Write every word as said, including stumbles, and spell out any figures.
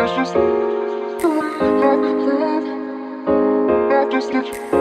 That's just it. That's just it.